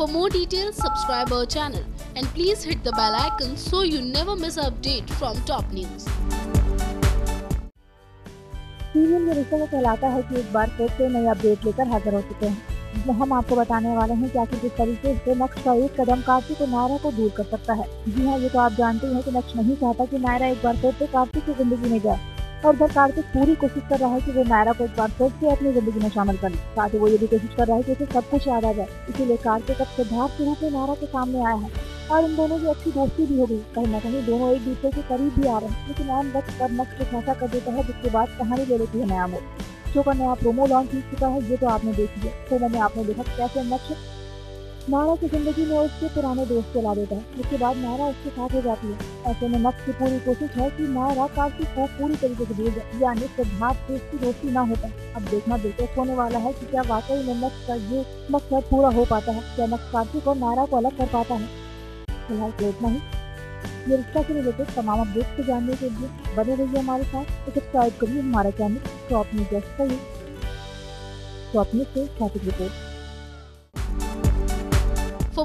For more details, subscribe our channel and please hit the bell icon so you never miss an update from top news. Serial Yeh Rishta क्या कहलाता है कि एक बार फिर से नई अपडेट लेकर हाजिर हो चुके हैं, जिसमें हम आपको बताने वाले हैं कि आखिर किस तरीके से नक्श का एक कदम कार्तिक को नायरा को दूर कर सकता है। जी हाँ, ये तो आप जानते हैं कि नक्श नहीं चाहता कि नायरा एक बार फिर से कार्तिक की जिंदगी में जाए और उधर कार्तिक पूरी कोशिश कर रहा है कि वो नायरा को एक बार फिर से अपनी जिंदगी में शामिल कर ले। साथ ही वो ये भी कोशिश कर रहा है कि उसे सब कुछ याद आ जाए, इसीलिए कार्तिक अब सिद्धार्थ के रूप में नायरा के सामने आया है और इन दोनों की अच्छी दोस्ती भी हो गई। कहीं ना कहीं दोनों एक दूसरे के करीब भी आ रहे हैं, लेकिन आम वक्त पर नक्श एक ऐसा कर देता है जिसके बाद कहानी ले लेती है नया मोड़। शो का नया प्रोमो लॉन्च हो चुका है, ये तो आपने देख लिया। तो मैंने आपने देखा कैसे नक्श नायरा की जिंदगी में उसके पुराने दोस्त को ला देता है, जिसके बाद नायरा उसके साथ हो जाती है। ऐसे में नक्श की पूरी कोशिश है कि नायरा कार्तिक को पूरी तरीके से दूर जाए, यानी सिद्धार्थ से उसकी दोस्ती ना हो पाए। अब देखना दिलचस्प होने वाला है कि क्या वाकई में नक्श का ये मकसद पूरा हो पाता है, क्या नक्श कार्तिक और नायरा को अलग कर पाता है। फिलहाल तो इतना ही। ये रिश्ता से रिलेटेड तमाम अपडेट्स को जानने के लिए बने रहिए हमारे साथ। सब्सक्राइब करिए हमारा चैनल टॉप न्यूज़ करिए। टॉप न्यूज़ से कार्तिक रिपोर्ट। For